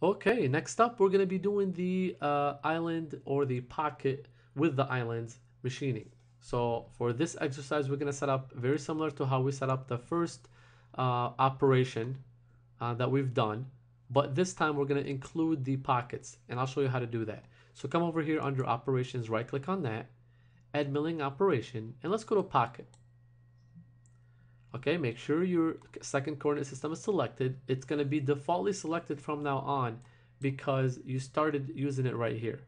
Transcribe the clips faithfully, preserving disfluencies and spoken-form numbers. Okay, next up we're going to be doing the uh, island or the pocket with the island machining. So for this exercise, we're going to set up very similar to how we set up the first uh, operation uh, that we've done, but this time we're going to include the pockets, and I'll show you how to do that. So come over here under operations, right click on that, add milling operation, and let's go to pocket. Okay, make sure your second coordinate system is selected. It's going to be defaultly selected from now on because you started using it right here.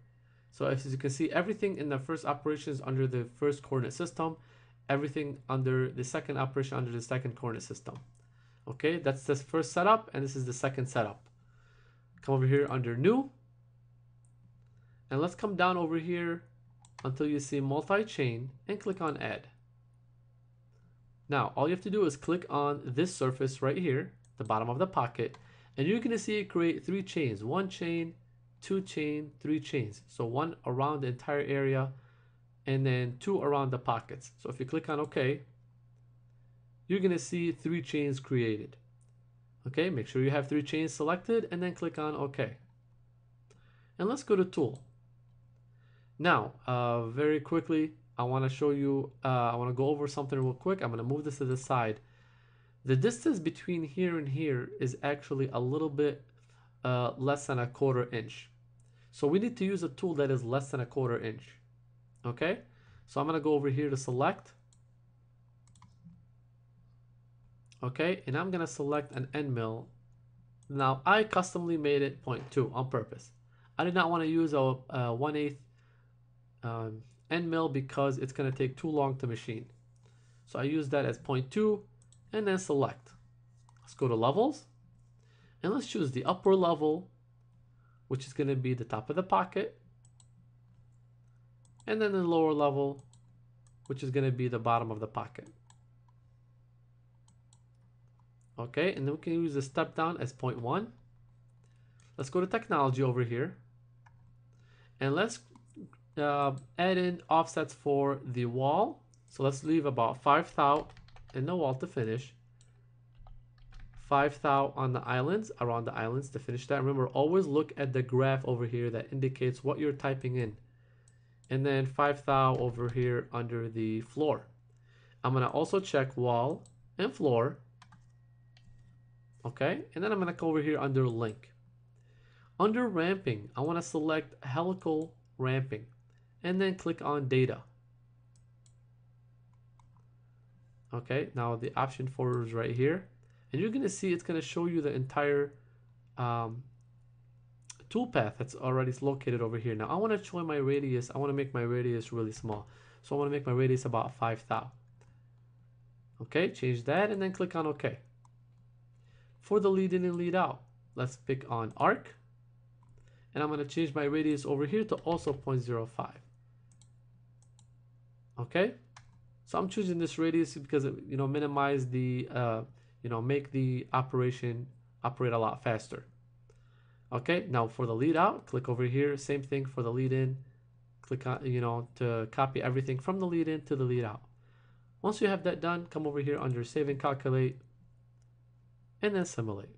So as you can see, everything in the first operation is under the first coordinate system, everything under the second operation under the second coordinate system. Okay, that's this first setup, and this is the second setup. Come over here under new, and let's come down over here until you see multi-chain and click on add. Now all you have to do is click on this surface right here, the bottom of the pocket, and you're going to see it create three chains, one chain, two chain, three chains. So one around the entire area and then two around the pockets. So if you click on OK, you're going to see three chains created. Okay, make sure you have three chains selected and then click on OK. And let's go to tool. Now, uh, very quickly, I want to show you, uh, I want to go over something real quick. I'm going to move this to the side. The distance between here and here is actually a little bit uh, less than a quarter inch. So we need to use a tool that is less than a quarter inch. Okay, so I'm going to go over here to select. Okay, and I'm going to select an end mill. Now I customly made it zero point two on purpose. I did not want to use a, a one eighth um, end mill because it's going to take too long to machine. So I use that as zero point two and then select. Let's go to levels and let's choose the upper level, which is going to be the top of the pocket, and then the lower level, which is going to be the bottom of the pocket. Okay, and then we can use the step down as zero point one. Let's go to technology over here and let's Uh, add in offsets for the wall. So let's leave about five thou in the wall to finish, five thou on the islands, around the islands to finish that. Remember, always look at the graph over here that indicates what you're typing in, and then five thou over here under the floor. I'm gonna also check wall and floor. Okay, and then I'm gonna go over here under link, under ramping. I want to select helical ramping and then click on data. Okay, now the option for is right here, and you're gonna see it's gonna show you the entire um, toolpath that's already located over here. Now I want to show my radius. I want to make my radius really small, so I want to make my radius about five thou. Okay, change that and then click on OK. For the lead in and lead out, let's pick on arc, and I'm going to change my radius over here to also zero point zero five. Okay, so I'm choosing this radius because it, you know, minimize the uh, you know, make the operation operate a lot faster. Okay, now for the lead out, click over here, same thing for the lead in, click on, you know, to copy everything from the lead in to the lead out. Once you have that done, come over here under save and calculate and then simulate.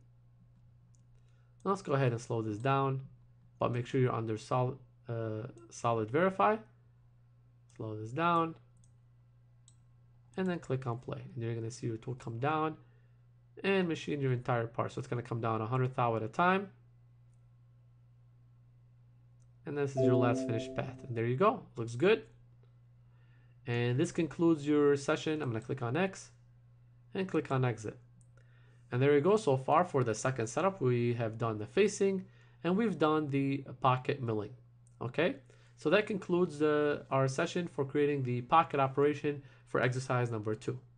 Now let's go ahead and slow this down, but make sure you're under solid, uh, solid verify. Slow this down and then click on play, and you're going to see your tool come down and machine your entire part. So it's going to come down one hundred thou at a time, and this is your last finished path. And there you go, looks good. And this concludes your session. I'm going to click on X and click on exit, and there you go. So far for the second setup, we have done the facing and we've done the pocket milling. Okay, so that concludes uh, our session for creating the pocket operation for exercise number two.